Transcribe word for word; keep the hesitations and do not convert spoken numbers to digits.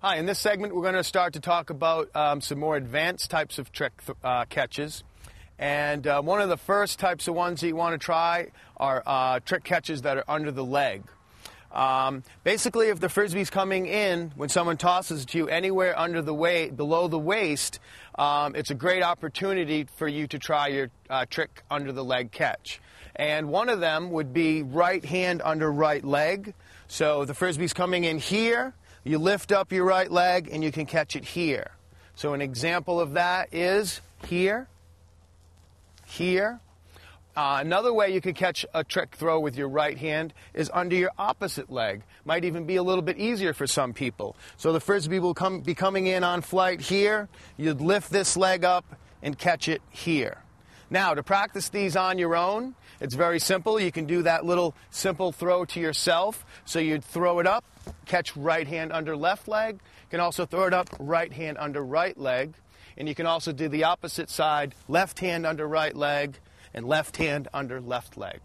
Hi, in this segment we're going to start to talk about um, some more advanced types of trick uh, catches. And uh, one of the first types of ones that you want to try are uh, trick catches that are under the leg. Um, basically, if the Frisbee's coming in, when someone tosses it to you anywhere under the way, below the waist, um, it's a great opportunity for you to try your uh, trick under the leg catch. And one of them would be right hand under right leg. So the Frisbee's coming in here, you lift up your right leg and you can catch it here. So an example of that is here, here. Uh, another way you could catch a trick throw with your right hand is under your opposite leg. Might even be a little bit easier for some people. So the Frisbee will come, be coming in on flight here. You'd lift this leg up and catch it here. Now, to practice these on your own, it's very simple. You can do that little simple throw to yourself. So you'd throw it up, catch right hand under left leg. You can also throw it up, right hand under right leg. And you can also do the opposite side, left hand under right leg, and left hand under left leg.